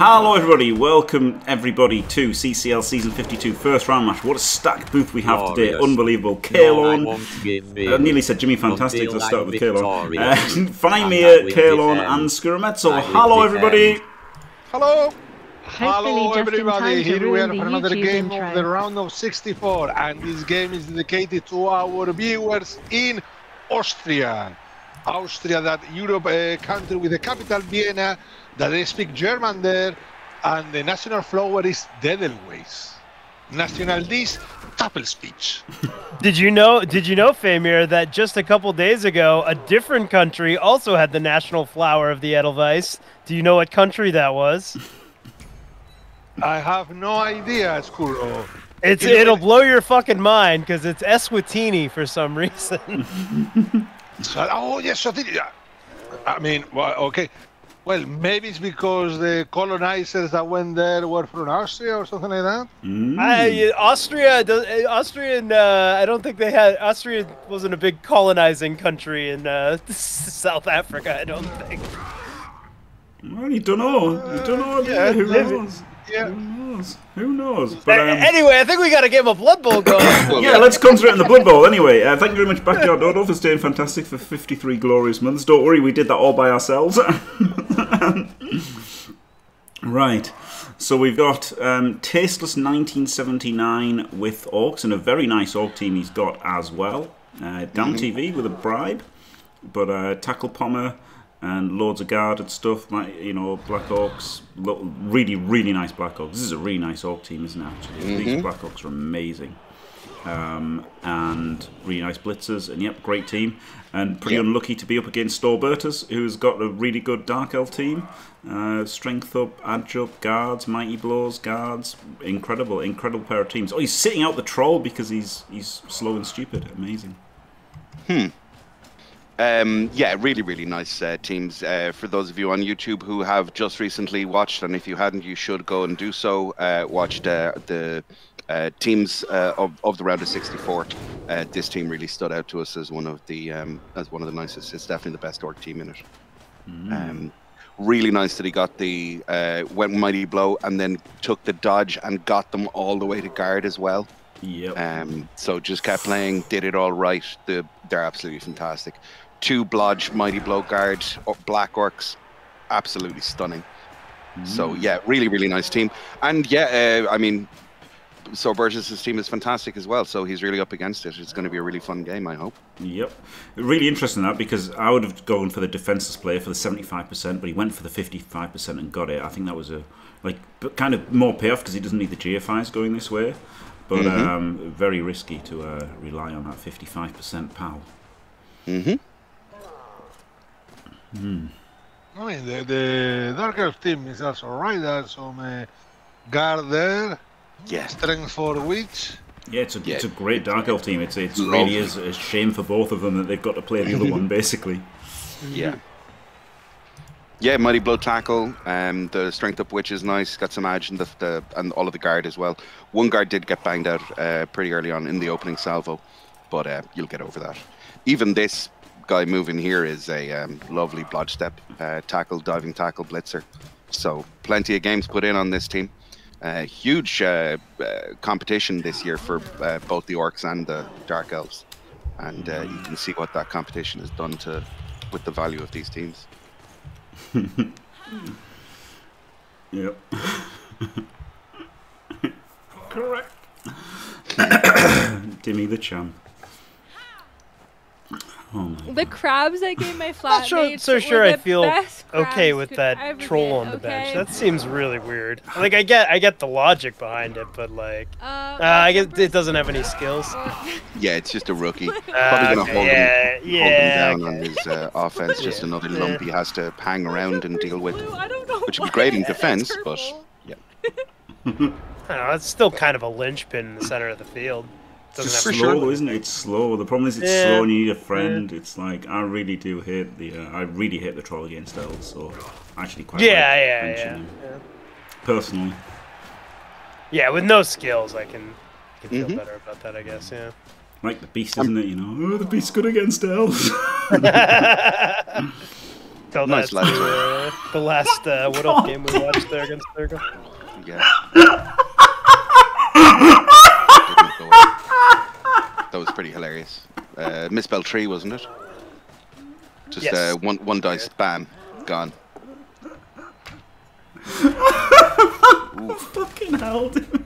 Hello everybody, welcome everybody to CCL Season 52 first round match. What a stacked booth we have today, unbelievable. Caolan, I nearly said Jimmy Fantastic, let's start with Caolan. Faemir, Caolan and Skuromezzo. Hello everybody! Hello! Hello everybody, here we are for another game of the round of 64 and this game is dedicated to our viewers in Austria. Austria, that Europe country with the capital Vienna, that they speak German there, and the national flower is Edelweiss. National dish, Tappelspeech. Did you know, Faemir, that just a couple days ago, a different country also had the national flower of the Edelweiss? Do you know what country that was? I have no idea, Skuro. It'll blow your fucking mind, because it's Eswatini for some reason. Oh, yes, I mean, well, okay. Well, maybe it's because the colonizers that went there were from Austria or something like that. Mm. I don't think they had. Austria wasn't a big colonizing country in South Africa, I don't think. Well, you don't know. You don't know. Yeah, who knows? Yeah. Who knows? Who knows? But, anyway, I think we got a game of Blood Bowl going. Yeah, let's concentrate on the Blood Bowl anyway. Thank you very much, Backyard Dodo, for staying fantastic for 53 glorious months. Don't worry, we did that all by ourselves. Right, so we've got Tasteless 1979 with Orcs, and a very nice Orc team he's got as well. Down TV with a bribe, but Tackle Pommer and loads of guarded stuff, you know, Black Orcs, really, really nice Black Orcs. This is a really nice Orc team, isn't it, actually? These Black Orcs are amazing. And really nice blitzers, and yep, great team. And pretty unlucky to be up against Storbertas, who's got a really good Dark Elf team. Strength up, Adge up, guards, Mighty Blows, guards. Incredible, incredible pair of teams. Oh, he's sitting out the troll because he's slow and stupid. Amazing. Yeah, really, really nice teams. For those of you on YouTube who have just recently watched, and if you hadn't, you should go and do so. Watched the teams of the round of 64. This team really stood out to us as one of the nicest. It's definitely the best Orc team in it. Really nice that he got the went Mighty Blow and then took the dodge and got them all the way to guard as well. Yep. So just kept playing, did it all right. They're absolutely fantastic. Two Blodge, Mighty Blow Guard, Black Orcs, absolutely stunning. So yeah, really, really nice team. And yeah, I mean, so Burgess's team is fantastic as well, so he's really up against it. It's going to be a really fun game, I hope. Yep. Really interesting that, because I would have gone for the defenseless player for the 75%, but he went for the 55% and got it. I think that was a, like, kind of more payoff, because he doesn't need the GFIs going this way. But very risky to rely on that 55% PAL. I mean, the Dark Elf team is also right. There's some guard there. Yeah. Strength for Witch. Yeah, it's a great Dark Elf team. It really is a shame for both of them that they've got to play the other one, basically. Yeah. Yeah, Mighty Blow Tackle, the Strength Up Witch is nice, got some Adge and, and all of the guard as well. One guard did get banged out pretty early on in the opening salvo, but you'll get over that. Even this guy moving here is a lovely Blodge Step, Tackle, Diving Tackle, Blitzer. So plenty of games put in on this team. Huge competition this year for both the Orcs and the Dark Elves. And you can see what that competition has done to with the value of these teams. Yep. Correct. Dimmy the champ. Oh my God. The crabs I gave my flatmates I feel okay with that troll on the bench. That seems really weird. Like, I get the logic behind it, but like, I guess it doesn't have any skills. Yeah, it's just a rookie. Probably gonna hold him down on his offense. Just another lump he has to hang around and deal with, which would be great in defense, but yeah. I don't know, it's still kind of a linchpin in the center of the field. It's slow, isn't it? It's slow. The problem is it's slow and you need a friend. It's like, I really do hate the I really hate the troll against elves, so I actually quite like personally. Yeah, with no skills I can feel better about that, I guess, yeah. Like the beast, isn't it, you know? Oh, the beast's good against elves. Till nice that's the last what up game we watched there against Circle. Yeah. That was pretty hilarious. Misspelled tree, wasn't it? Just yes. one dice, bam, gone. Fucking hell, dude.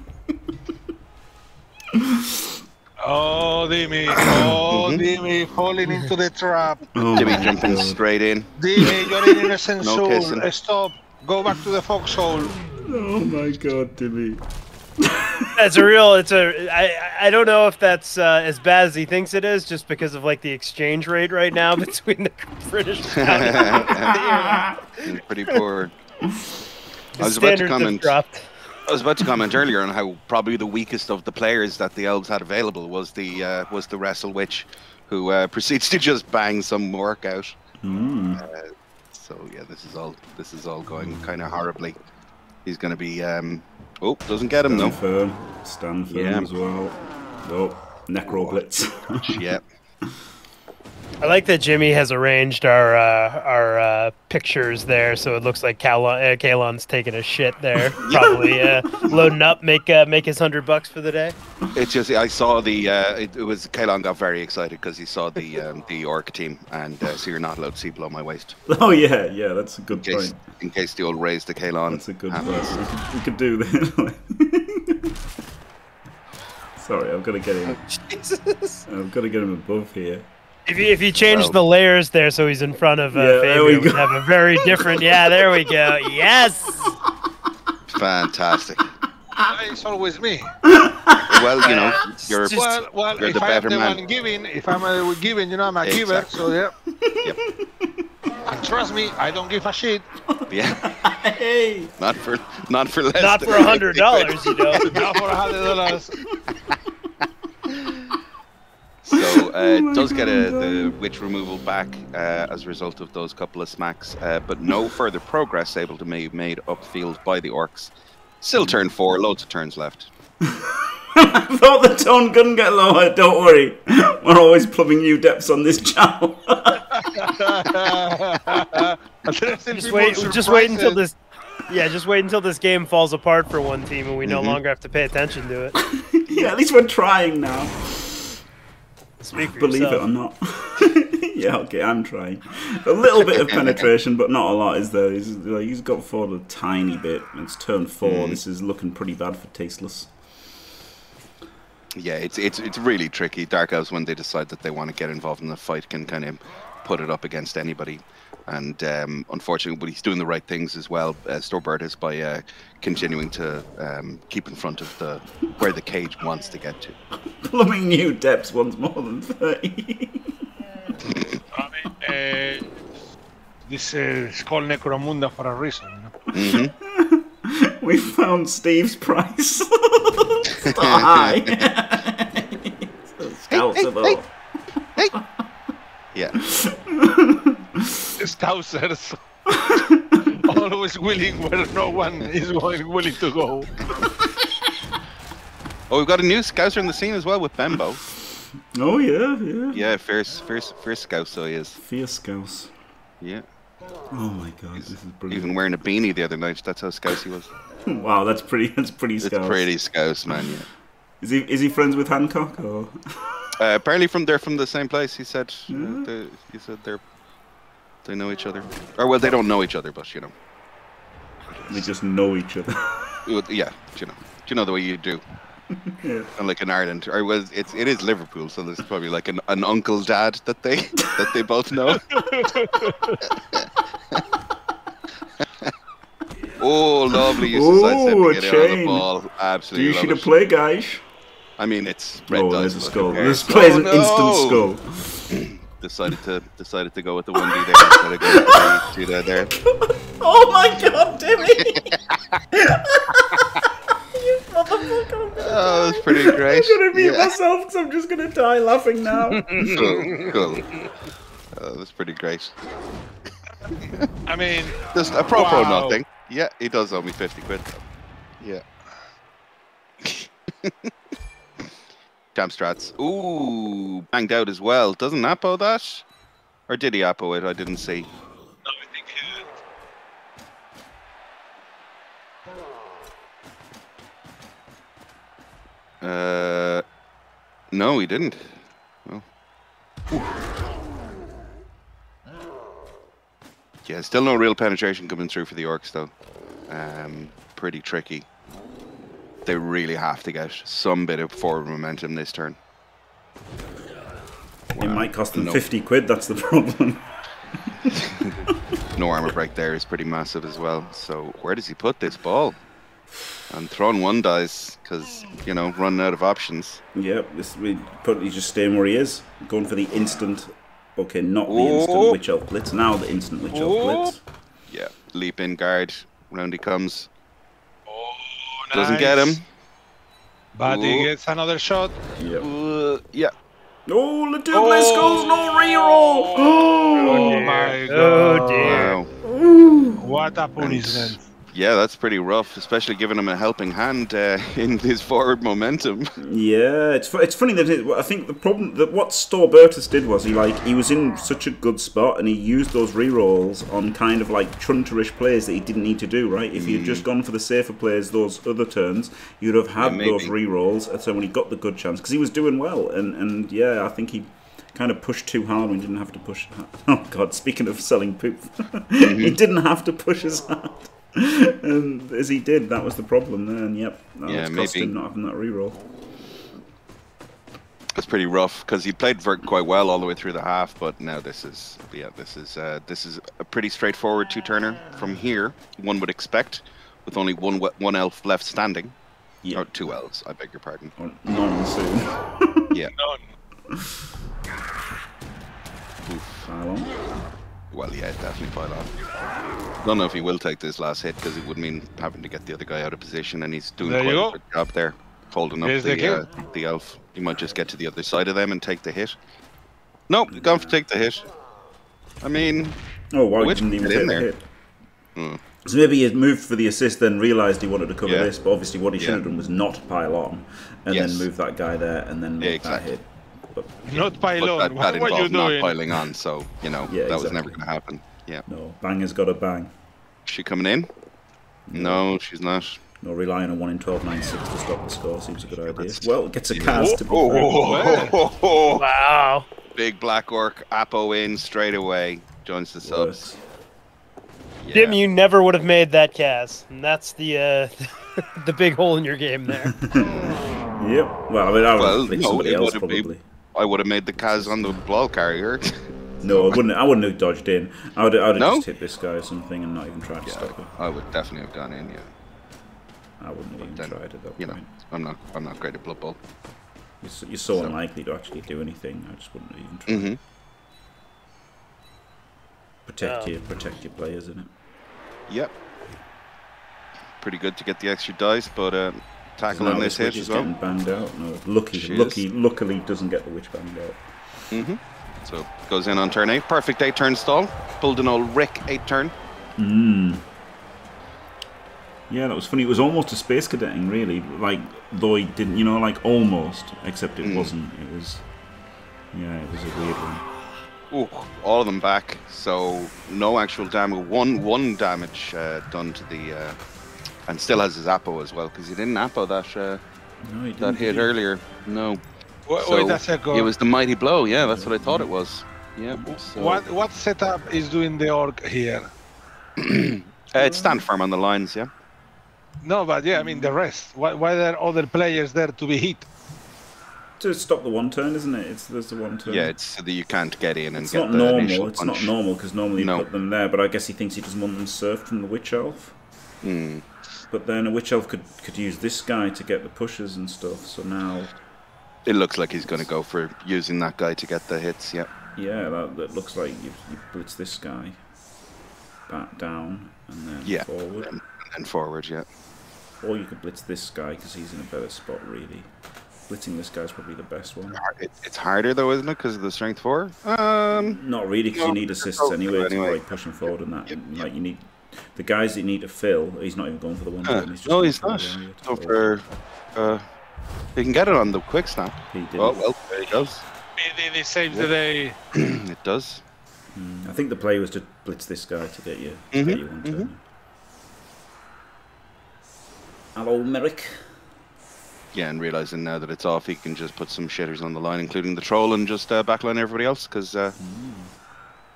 Oh, Dimi. Oh, Dimi falling into the trap. Oh, Jimmy jumping straight in. Dimi, you're an innocent soul. Kissing. Stop. Go back to the foxhole. Oh my god, Dimi. That's a real, it's a, I don't know if that's as bad as he thinks it is, just because of like the exchange rate right now between the British and pretty poor. I was about to comment earlier on how probably the weakest of the players that the elves had available was the Wrestle Witch, who proceeds to just bang some work out. Mm. So yeah, this is all going kind of horribly. He's going to be oh, doesn't get him though. Stand firm yeah. as well. Oh, Necroblitz. Yep. Yeah. I like that Jimmy has arranged our pictures there, so it looks like Caolan's taking a shit there, probably loading up, make his $100 for the day. It's just I saw the it was Caolan got very excited because he saw the orc team, and so you're not allowed to see below my waist. Oh yeah, yeah, that's a good point. In case the old raise to Caolan. That's a good point. We could do that. Sorry, I've got to get him. Jesus. I've got to get him above here. If you change the layers there so he's in front of Faemir, we have a very different... Yeah, there we go. Yes! Fantastic. It's always me. Well, you know, you're, just, you're if the better man. Well, if I'm the one giving, if I'm giving, you know, I'm a giver, so yeah. Yep. And trust me, I don't give a shit. Yeah. Hey. Not for less not than for $100, you know. Not for $100. So does get the witch removal back as a result of those couple of smacks, but no further progress able to be made upfield by the orcs. Still turn 4, loads of turns left. I thought the tone couldn't get lower, don't worry. We're always plumbing new depths on this channel. just wait until this... Yeah, just wait until this game falls apart for one team and we no longer have to pay attention to it. Yeah, at least we're trying now. Believe it or not. Yeah, okay, I'm trying. A little bit of penetration, but not a lot, is there? He's got forward a tiny bit. It's turn 4. This is looking pretty bad for Tasteless. Yeah, it's really tricky. Dark Elves, when they decide that they want to get involved in the fight, can kind of put it up against anybody. And unfortunately, but he's doing the right things as well. Storbertas by continuing to keep in front of the where the cage wants to get to. Plumbing new depths once more than 30. I mean, this is called Necromunda for a reason. You know? Mm-hmm. We found Steve's price. So high. So scoutable. Hey. Yeah. Scousers always willing where no one is willing to go. Oh, we've got a new Scouser in the scene as well with Bembo. Oh yeah. Yeah, fierce Scouser he is. Fierce Scouse. Yeah. Oh my god, this is brilliant. Even wearing a beanie the other night, that's how Scouse he was. Wow, that's pretty Scouse. That's pretty Scouse, man, yeah. Is he friends with Hancock or apparently they're from the same place, he said. Yeah. They know each other. Or, well, they don't know each other, but, you know. They just know each other. Yeah, you know. Do you know the way you do? Yeah. And like in Ireland. Or, well, it is Liverpool, so there's probably like an uncle dad that they both know. Oh, lovely. Uses, I said, to get the ball. Absolutely. Do you should play, guys? I mean, it's red. Oh, there's a skull. This plays an instant skull. Decided to go with the 1D there instead of going to there. Oh my god, Jimmy! You motherfucker! Oh, that's pretty great. I'm gonna mute myself because I'm just gonna die laughing now. Cool. Oh, that's pretty great. I mean, just a pro nothing. Yeah, he does owe me 50 quid. Yeah. Jam strats. Ooh, banged out as well. Doesn't Appo that? Or did he Appo it? I didn't see. No, I think No, he didn't. Well. Yeah, still no real penetration coming through for the orcs, though. Pretty tricky. They really have to get some bit of forward momentum this turn. Wow. It might cost them 50 quid, that's the problem. No armor break there is pretty massive as well. So where does he put this ball? And throwing one dice because, you know, running out of options. Yeah, this we probably just staying where he is. Going for the instant. Okay, not the instant Witch Elf Blitz. Now the instant Witch Elf Blitz. Yeah, leap in guard. Round he comes. Oh, nice. Doesn't get him. But he gets another shot. Yeah. Yeah. Oh, the dude, let's go, no reroll. Oh my god. Oh dear. Wow. What a punishment. Yeah, that's pretty rough, especially giving him a helping hand in his forward momentum. Yeah, it's funny that it, I think the problem that what Storbertas did was he was in such a good spot and he used those rerolls on kind of like chunterish plays that he didn't need to do, right? If you'd just gone for the safer plays those other turns, you'd have had those rerolls. And so when he got the good chance, because he was doing well, and yeah, I think he kind of pushed too hard when he didn't have to push. Oh God, speaking of selling poop, he didn't have to push as hard. And as he did, that was the problem there, and yep, that was costing not having that reroll. That's pretty rough because he played Vert quite well all the way through the half, but now this is this is a pretty straightforward two-turner from here. One would expect, with only one elf left standing, or two elves, I beg your pardon. Or none soon. Yeah. None. Oof. Well, yeah, definitely pile on. Don't know if he will take this last hit because it would mean having to get the other guy out of position, and he's doing quite a good job there, holding up the elf. He might just get to the other side of them and take the hit. Nope, gone for take the hit. I mean, he didn't even take the hit. So maybe he had moved for the assist, then realised he wanted to cover this, but obviously what he should have done was not pile on, and then move that guy there, and then make that hit. But, not pile on. That involved you not piling on, so you know that was never going to happen. Yeah. No, bang has got a bang. Is she coming in? No, she's not. No, relying on 1 in 12.96 to stop the score seems a good idea. Well, it gets a cast to be Wow! Big black orc Apo in straight away. Joins the subs. Yeah. Jim, you never would have made that cast, and that's the the big hole in your game there. Yep. Well, I mean, I would think somebody else probably. I would have made the Kaz on the ball carrier. No, I wouldn't. I wouldn't have dodged in. I would have just hit this guy or something and not even tried to stop it. I would definitely have gone in. Yeah. I wouldn't have even tried it. You know, I'm not great at Blood Bowl. You're so unlikely to actually do anything. I just wouldn't have even tried. Protect your players, isn't it? Yep. Pretty good to get the extra dice, but. Tackle on this hit as well. Banged out. No, luckily doesn't get the witch banged out. So goes in on turn 8. Perfect 8-turn stall. Pulled an old Rick 8-turn. Yeah, that was funny. It was almost a space cadetting, really. Like though he didn't, you know, like almost, except it wasn't. It was. Yeah, it was a weird one. Ooh, all of them back. So no actual damage. One damage done to the. And still has his Apo as well, because he didn't Apo that that hit earlier. No. Wait, that's a goal. It was the mighty blow. Yeah, that's what I thought it was. Yeah. So. What setup is doing the orc here? It's stand firm on the lines. Yeah. No, but yeah, I mean the rest. Why are other players there to be hit? To stop the one turn, isn't it? There's the one turn. Yeah, it's so that you can't get in and get the initial punch. It's not normal. It's not normal because normally you put them there. But I guess he thinks he doesn't want them served from the witch elf. But then a witch elf could use this guy to get the pushes and stuff. So now it looks like he's going to go for using that guy to get the hits. Yep. Yeah, that looks like you blitz this guy back down and then forward. And forward, yeah. Or you could blitz this guy because he's in a better spot, really. Blitzing this guy's probably the best one. It's harder though, isn't it, because of the strength 4? Not really, because you need assists anyway to like pushing forward and that. Like you need. The guys that need to fill, he's not even going for the one. He's not. So for, he can get it on the quick snap. He did. Oh, well, there he goes. It saves the day. It does. I think the play was to blitz this guy to get you one turn. Hello, Merrick. Yeah, and realising now that it's off, he can just put some shitters on the line, including the troll, and just backline everybody else, because...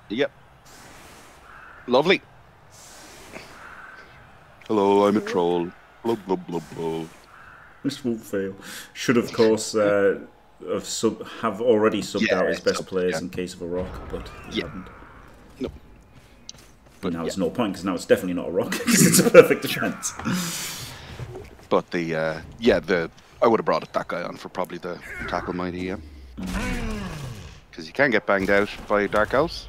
Yep. Lovely. Hello, I'm a troll. Blub, blub, blub, blub. This won't fail. Should, of course, have already subbed out his best players in case of a rock, but he hadn't. Nope. But now it's no point, because now it's definitely not a rock, because it's a perfect defense. But the, I would have brought that guy on for probably the tackle mighty, because you can get banged out by Dark Elves,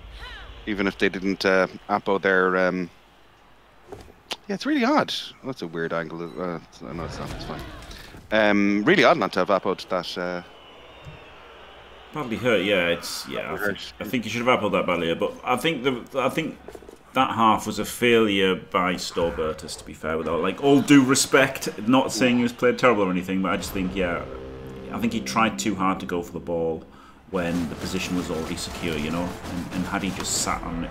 even if they didn't appo their, yeah, it's really odd. That's a weird angle. No, it's not, it's fine. Really odd not to have appoed that. Badly hurt, yeah, it's, I think you should have appoed that badly, but I think that half was a failure by Storbertas, to be fair, without, like, all due respect, not saying he was played terrible or anything, but I just think, I think he tried too hard to go for the ball when the position was already secure, you know, and had he just sat on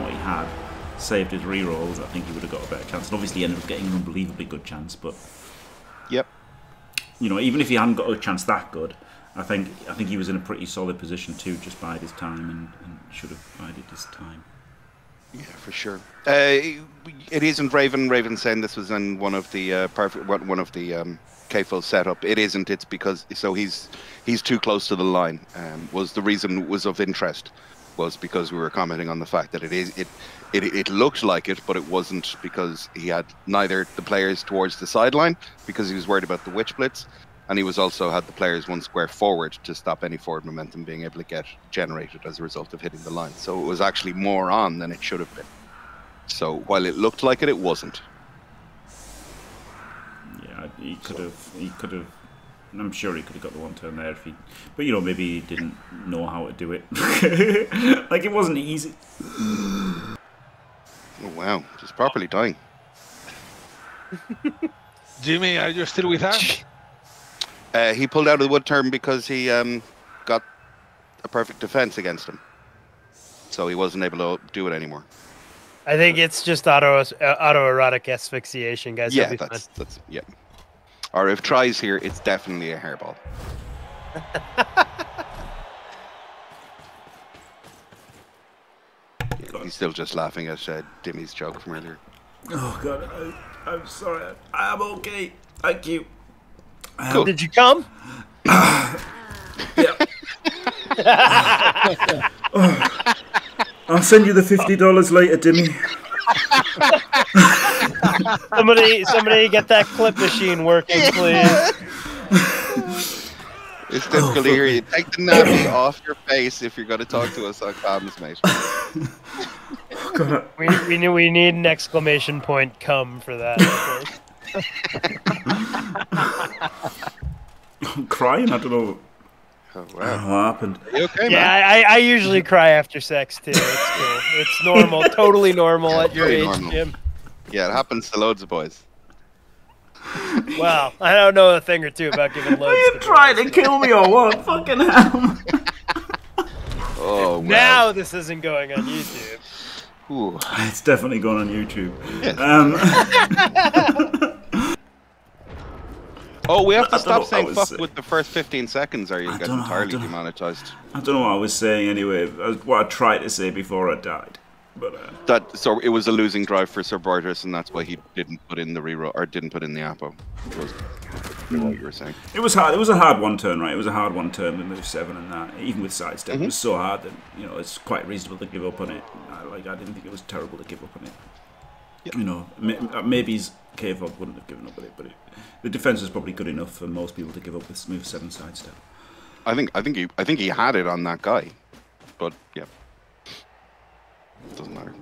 what he had, saved his re-rolls, I think he would have got a better chance, and obviously ended up getting an unbelievably good chance, but, you know, even if he hadn't got a chance that good, I think he was in a pretty solid position to just bide his time, and should have bided his time. Yeah, for sure. It isn't Raven. Raven saying this was in one of the KFO setup. It isn't. It's because he's too close to the line. Was the reason was of interest was because we were commenting on the fact that it looked like it, but it wasn't, because he had neither the players towards the sideline because he was worried about the witch blitz, and he was also had the players one square forward to stop any forward momentum being able to get generated as a result of hitting the line. So it was actually more on than it should have been. So while it looked like it, it wasn't. Yeah, he could have. I'm sure he could have got the one turn there if he. But you know, maybe he didn't know how to do it. Like, it wasn't easy. Oh wow, just properly dying. Jimmy, are you still with us? He pulled out of the wood turn because he got a perfect defense against him, so he wasn't able to do it anymore. I think it's just autoerotic asphyxiation, guys. Yeah, that's yeah. Or if tries here, it's definitely a hairball. He's still just laughing at Dimmy's joke from earlier. Oh God, I'm sorry. I'm okay. Thank you. Cool. Did you come? Yeah. Oh. I'll send you the $50 later, Dimmy. somebody get that clip machine working, please. It's difficult to hear you. Take the nappy off your face if you're going to talk to us on comms, mate. Oh, God. We need an exclamation point "come" for that. Okay? I'm crying. I don't know. Oh, wow. What happened? Are you okay, man? I usually cry after sex too. It's cool. It's normal. Totally normal at your age, Jim. Yeah, it happens to loads of boys. Wow, I don't know a thing or two about giving loads. Are you trying to kill me or what? Fucking hell! Oh wow. Now this isn't going on YouTube. Ooh. It's definitely gone on YouTube. Yes. Oh, we have to stop saying "fuck" with the first 15 seconds, or you get entirely demonetized. I don't know what I was saying anyway. What I tried to say before I died, but so it was a losing drive for Storbertas, and that's why he didn't put in the reroll or didn't put in the appo. It was what you were saying. It was hard. It was a hard one turn, right? It was a hard one turn with move 7 and that. Even with sidestep, it was so hard that you know it's quite reasonable to give up on it. I didn't think it was terrible to give up on it. Yep. You know, maybe Kvog wouldn't have given up with it, but the defense was probably good enough for most people to give up with move 7 sidestep. I think he had it on that guy, but yeah, it doesn't matter.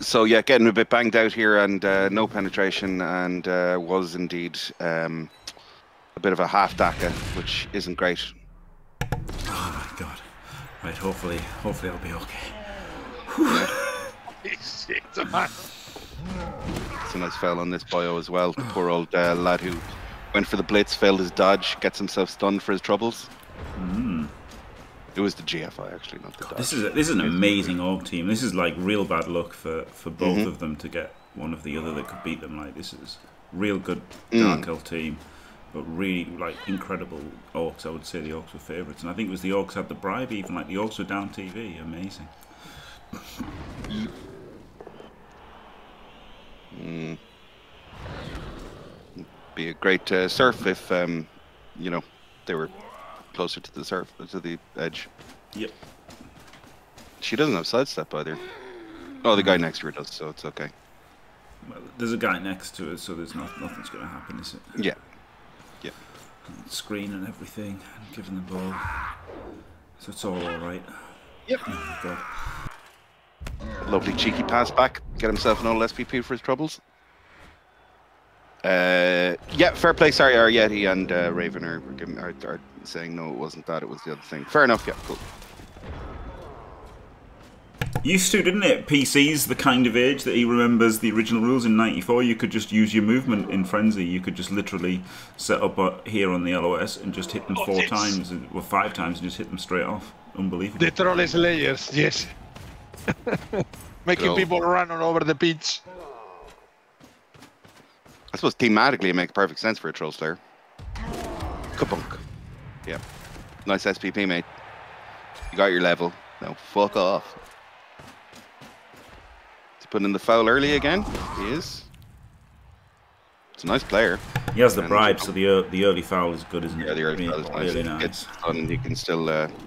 So yeah, getting a bit banged out here, and no penetration, and was indeed a bit of a half daka, which isn't great. Oh my God. Right, hopefully I'll be okay. Shit, man. It's a nice foul on this bio as well. The poor old lad who went for the blitz, failed his dodge, gets himself stunned for his troubles. It was the GFI actually, not the DAF. This is an amazing org team. This is like real bad luck for both of them to get one of the other that could beat them. Like this is real good Dark Elf team, but really like incredible orcs. I would say the orcs were favourites, and I think it was the orcs had the bribe. Even like the orcs were down TV. Amazing. Be a great surf if you know they were closer to the surf to the edge. Yep. She doesn't have sidestep either. Oh, the guy next to her does, so it's okay. Well, there's a guy next to her, so there's nothing's going to happen, is it? Yeah. Yeah. And screen and everything, and giving the ball, so it's all right. Yep. Oh, God. Lovely cheeky pass back. Get himself an old SPP for his troubles. Yeah, fair play. Sorry, Ariety and Raven are saying no, it wasn't that. It was the other thing. Fair enough. Yeah, cool. Used to, didn't it? PC's the kind of age that he remembers the original rules in '94. You could just use your movement in Frenzy. You could just literally set up here on the LOS and just hit them five times, and just hit them straight off. Unbelievable. The troll is layers. Yes. Making people run all over the pitch. I suppose thematically it makes perfect sense for a troll slayer. Kabunk. Yeah. Nice SPP, mate. You got your level. Now fuck off. He's putting in the foul early again. He is. It's a nice player. He has the bribe, so the early foul is good, isn't it? Yeah, the early foul is nice. Really nice. And you can still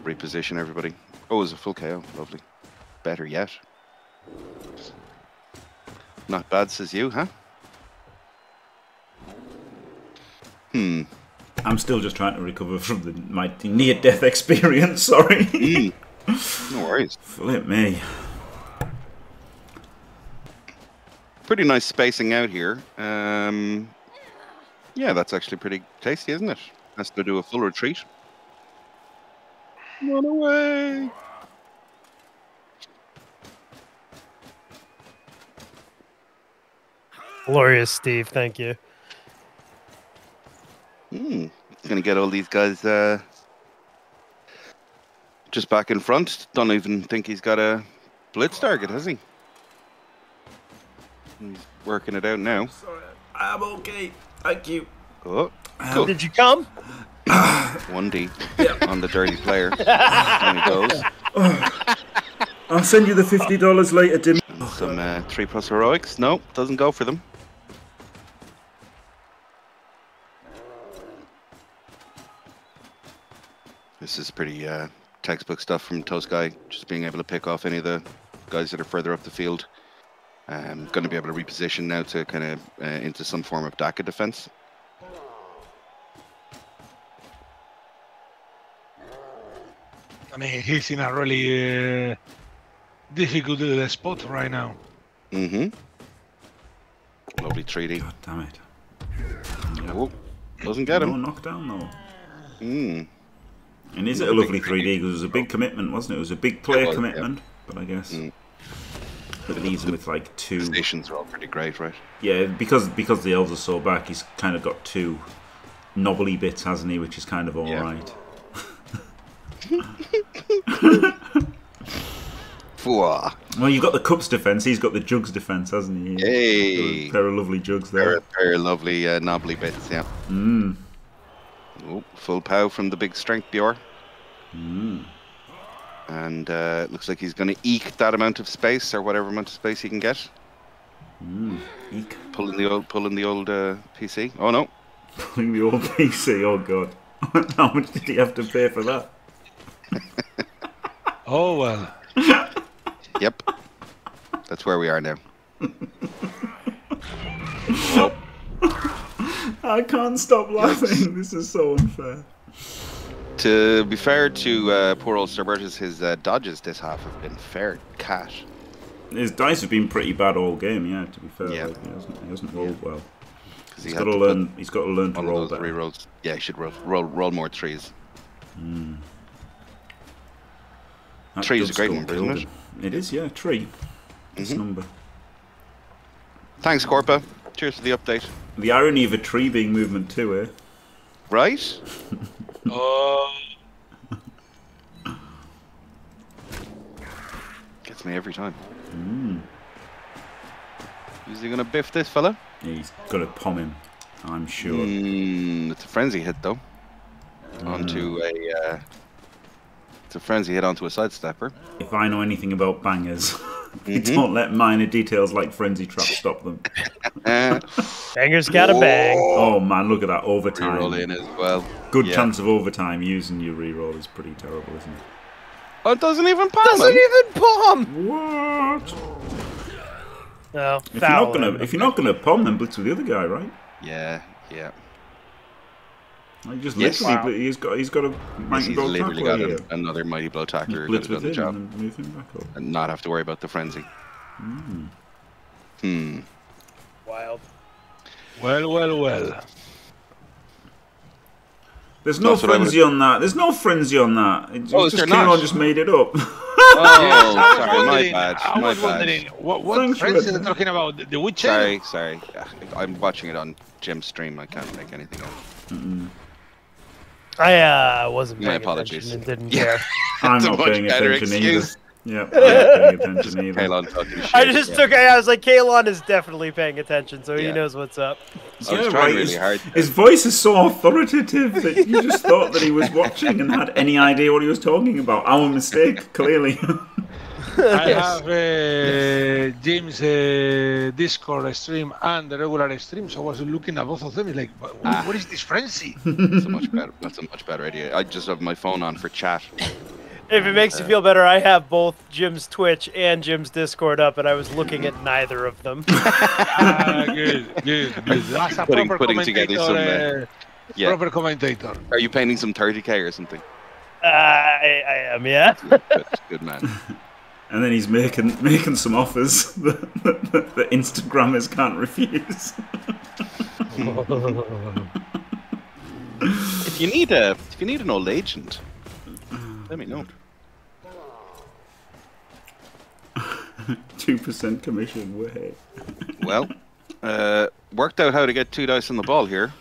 reposition everybody. Oh, it was a full KO. Lovely. Better yet. Not bad, says you, huh? Hmm. I'm still just trying to recover from my near-death experience, sorry. No worries. Flip me. Pretty nice spacing out here. Yeah, that's actually pretty tasty, isn't it? Has to do a full retreat. Run away! Glorious, Steve. Thank you. Gonna get all these guys just back in front. Don't even think he's got a blitz target, has he? He's working it out now. I'm sorry. I'm okay. Thank you. Oh, cool. Did you come? 1D on the dirty player. He goes. I'll send you the $50 later, Dim. Some 3+ heroics. No, doesn't go for them. This is pretty textbook stuff from Toastguy, just being able to pick off any of the guys that are further up the field. I'm going to be able to reposition now to kind of into some form of DACA defense. I mean, he's in a really difficult spot right now. Lovely 3D. God damn it. Oh, doesn't get him. No knockdown though. And is it a lovely 3D? Because it was a big commitment, wasn't it? It was a big player commitment, but I guess it leaves him with like two. The stations are all pretty great, right? Yeah, because the elves are so back, he's kind of got two knobbly bits, hasn't he? Which is kind of all right. Well, you've got the cups defense. He's got the jugs defense, hasn't he? Hey, pair of lovely jugs there. Pair of lovely knobbly bits, yeah. Oh, full pow from the big strength Bjorn. And it looks like he's going to eke that amount of space, or whatever amount of space he can get. Eke. Pulling the old PC. Oh no. Pulling the old PC. Oh god. How much did he have to pay for that? Oh well. Yep. That's where we are now. Oh. I can't stop laughing. This is so unfair. To be fair to poor old Storbertas, his dodges this half have been fair cash. His dice have been pretty bad all game, yeah, to be fair. Yeah. Like, he hasn't rolled well. He's got to learn to roll better. Re-rolls. Yeah, he should roll more trees. Tree is a great number, isn't it? It is, yeah, tree. It's number. Thanks, Corpa. Cheers for the update. The irony of a tree being movement 2, eh? Right? attacks me every time. Mm. Is he going to biff this fella? Yeah, he's going to pom him, I'm sure. Mm, it's a frenzy hit, though. Onto a... it's a frenzy hit onto a sidestepper. If I know anything about bangers, they don't let minor details like frenzy trap stop them. Bangers got a bang. Oh, man, look at that overtime. Re-roll in as well. Good chance of overtime using your reroll is pretty terrible, isn't it? Oh, it doesn't even palm. What? No, if you're not gonna palm them, blitz with the other guy, right? Yeah, yeah. Like just literally, he's got a mighty blow tackler. He's literally got another mighty blow tackler. Blitz with him and move him back up, and not have to worry about the frenzy. Mm. Hmm. Wild. Well, well, well. There's no frenzy on that. There's no frenzy on that. Oh, Caolan just made it up. Oh, sorry, my bad. I was wondering, what frenzy are they talking about? The Witcher? Sorry, sorry. I'm watching it on Jim's stream. I can't make anything up. I wasn't paying attention and didn't care. I'm not paying attention either. Yeah, I'm not paying attention either. Caolan talking shit. I just took. I was like, Caolan is definitely paying attention, so he knows what's up. So yeah, right. Really hard. His voice is so authoritative that you just thought that he was watching and had any idea what he was talking about. Our mistake, clearly. I have Jim's Discord stream and the regular stream, so I was looking at both of them. Like, what is this frenzy? That's a much better. That's a much better idea. I just have my phone on for chat. If it makes you feel better, I have both Jim's Twitch and Jim's Discord up, and I was looking at neither of them. Good, good. That's a putting together some proper commentator. Are you painting some 30K or something? I am, yeah. Good man. And then he's making some offers that Instagrammers can't refuse. if you need an old agent, let me know. 2% commission, way. Well, worked out how to get 2 dice on the ball here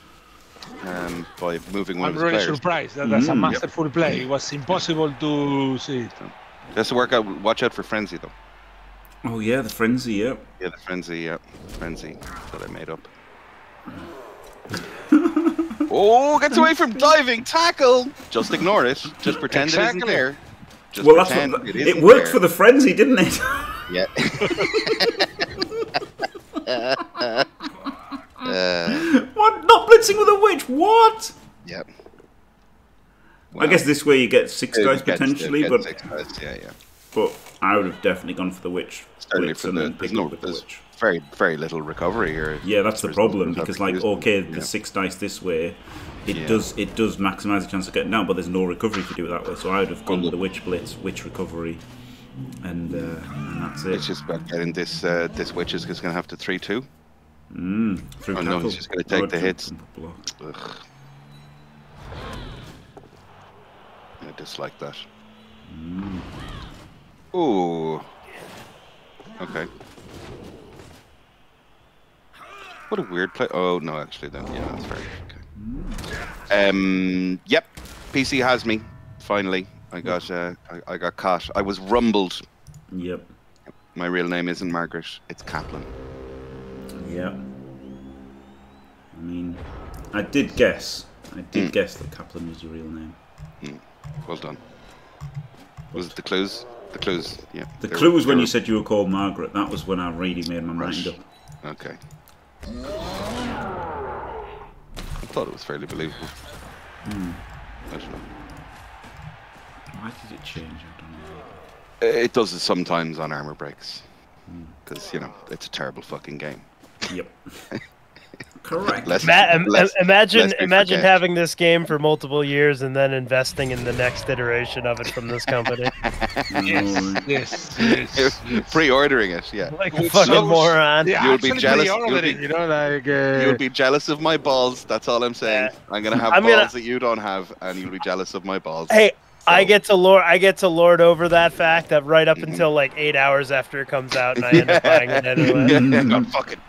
by moving one of his players. I'm really surprised. That's a masterful play. It was impossible to see it. That's the workout. Watch out for frenzy, though. Oh yeah, the frenzy. Yep. Yeah, the frenzy. Yep. Frenzy that I made up. Oh, gets away from diving tackle. Just ignore it. Just pretend it isn't there. Just pretend that's what it worked there. For the frenzy, didn't it? Yeah. What? Not blitzing with a witch? What? Yep. Well, I guess this way you get 6 dice potentially, but 6 dice, yeah. But I would have definitely gone for the witch. There's very, very little recovery here. Yeah, that's the problem because, like, okay, the 6 dice this way, it does maximise the chance of getting down, but there's no recovery if you do it that way. So I would have gone with the witch blitz, witch recovery, and that's it. It's just about getting this. This witch is going to have to 3-2. Mm, oh no, he's just going to take the hits. I dislike that. Mm. Ooh. Okay. What a weird play. Oh, no, actually, then. Yeah, that's fair. Okay. Yep. PC has me. Finally. I got caught. I was rumbled. Yep. My real name isn't Margaret. It's Kaplan. Yep. I mean, I did guess that Kaplan was your real name. Mm. Well done. Was it the clues? The clues, yeah. The clue was when you said you were called Margaret. That was when I really made my mind up. Okay. I thought it was fairly believable. Hmm. I don't know. Why did it change? I don't know. It does it sometimes on armor breaks. Because, you know, it's a terrible fucking game. Yep. Correct. Imagine having this game for multiple years and then investing in the next iteration of it from this company. yes. Pre-ordering it, yeah. Like a fucking moron. Yeah, you'll be jealous. You'll be jealous of my balls. That's all I'm saying. Yeah. I'm gonna have balls that you don't have, and you'll be jealous of my balls. Hey. I get to lord over that fact that right up until like 8 hours after it comes out, and I end up buying it anyway. I fucking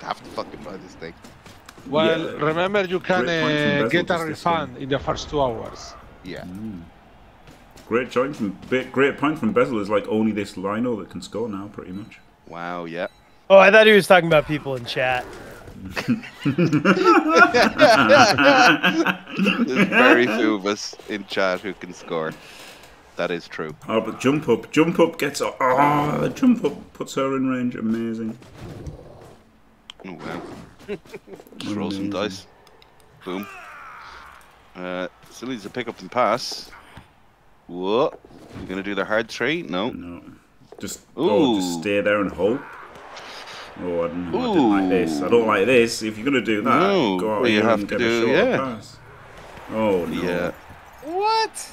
have to fucking buy this thing. Well, remember you can get a refund in the first 2 hours. Yeah. Mm. Great point from Bezel is like only this Lino that can score now, pretty much. Wow, yeah. Oh, I thought he was talking about people in chat. There's very few of us in chat who can score. That is true. Oh, but jump up gets her. Oh, jump up puts her in range. Amazing. Oh wow. Just roll some dice. Boom. Still needs to pick up and pass. What? You gonna do the hard three? No. No. Just, oh, just stay there and hope. Oh, I didn't like this. I don't like this. If you're gonna do that, no, go out well, you have and to get do, a yeah. Pass. Oh no. Yeah. What?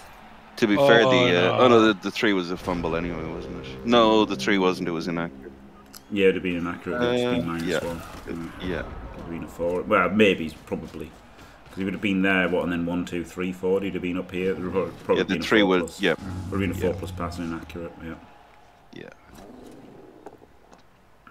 To be fair, the oh no, the three was a fumble anyway, wasn't it? No, the three wasn't. It was inaccurate. Yeah, it'd have been inaccurate. It'd been minus one. Yeah. It'd been a four. Well, maybe, probably. Because he would have been there, what, and then 1, 2, 3, 4. He'd have been up here. Probably yeah, the been three would. Yeah. Would have been a four plus pass and inaccurate. Yeah. Yeah.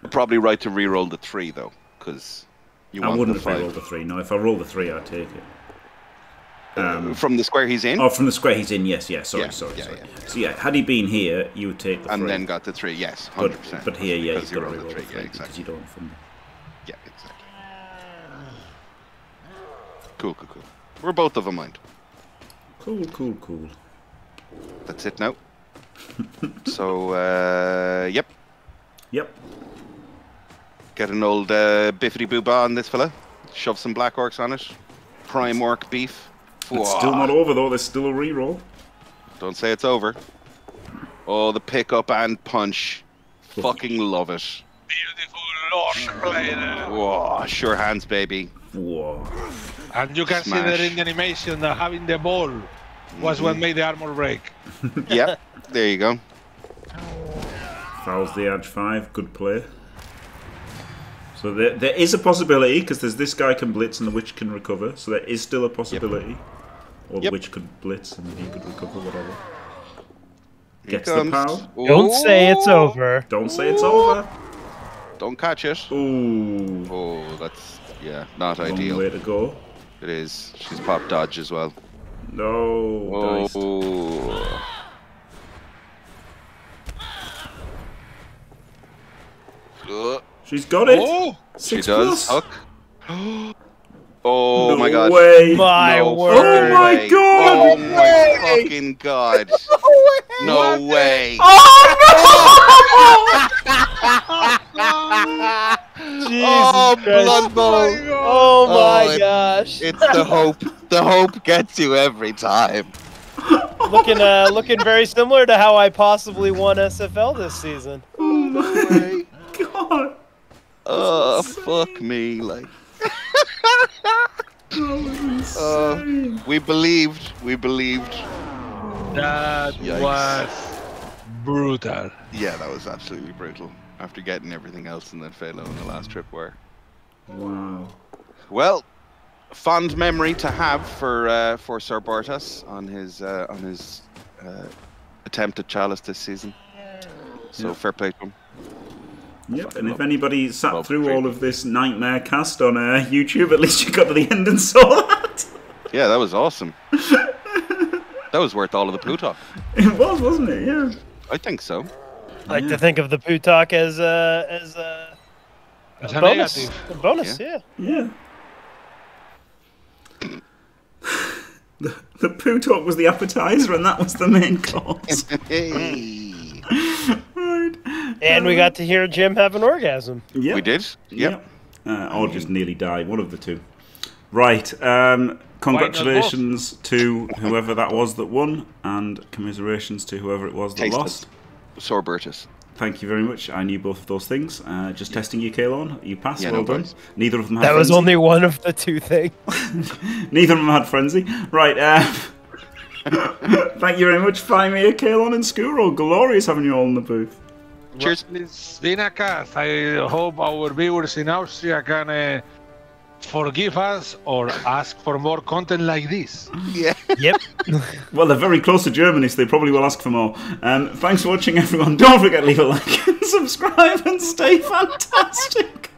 You're probably right to re-roll the three though, because you want the five. I wouldn't have re-rolled the three. No, if I roll the three, I take it. From the square he's in? Oh, from the square he's in, yes, yes. Sorry, yeah, sorry, yeah, sorry. Yeah, yeah. So, yeah, had he been here, you would take the three. And then got the three, yes, 100%. But here, yeah, you've got to re-roll the three, yeah, exactly. Because you don't fumble. Yeah, exactly. Cool, cool, cool. We're both of a mind. Cool, cool, cool. That's it now. So, yep. Yep. Get an old biffity booba on this fella. Shove some black orcs on it. Prime orc beef. It's still not over though, there's still a reroll. Don't say it's over. Oh, the pick up and punch. Fucking love it. Beautiful Lorsch play there. Whoa, sure hands, baby. Whoa. And you can see that in the animation that having the ball was what made the armor break. Yep, there you go. Fouls the edge 5, good play. So there is a possibility, because there's this guy can blitz and the witch can recover, so there is still a possibility. Yep. Or the witch could blitz and he could recover, whatever. Gets the pound. Don't say it's over. Don't say it's over. Don't catch it. Ooh. Oh, that's, yeah, not ideal. Long way to go. It is. She's popped dodge as well. No. Oh. Diced. She's got it. Oh, she does. Oh no my god! Way. My no word. Oh my way. God! Oh no my fucking god! No way! No way! Oh no! Oh, Blood Bowl! Oh my gosh! It's the hope. The hope gets you every time. Looking, looking very similar to how I possibly won SFL this season. Oh my god! Oh, fuck me, like. We believed. That Yikes. Was brutal. Yeah, that was absolutely brutal. After getting everything else and then Faelo on the last trip were. Wow. Well, fond memory to have for Storbertas on his attempt at Chalice this season. So fair play to him. Yep, and if anybody sat through all of this nightmare cast on YouTube, at least you got to the end and saw that. Yeah, that was awesome. That was worth all of the poo talk. It was, wasn't it? Yeah. I think so. I like to think of the poo talk as a bonus. A bonus, yeah. Yeah. The poo talk was the appetizer, and that was the main course. And we got to hear Jim have an orgasm. Yep. We did. Yep. Or just nearly died. One of the two. Right. Congratulations to whoever that was that won, and commiserations to whoever it was that lost. Storbertas. Thank you very much. I knew both of those things. Just testing you, Caolan. You passed. Yeah, well done. Worries. Neither of them had frenzy. That was only one of the two things. Neither of them had frenzy. Right. Thank you very much, Faemir, Caolan, and Skuro. Glorious having you all in the booth. Cheers. It's been a cast. I hope our viewers in Austria can forgive us or ask for more content like this. Yeah. Yep. Well, they're very close to Germany, so they probably will ask for more. Thanks for watching, everyone. Don't forget to leave a like and subscribe and stay fantastic.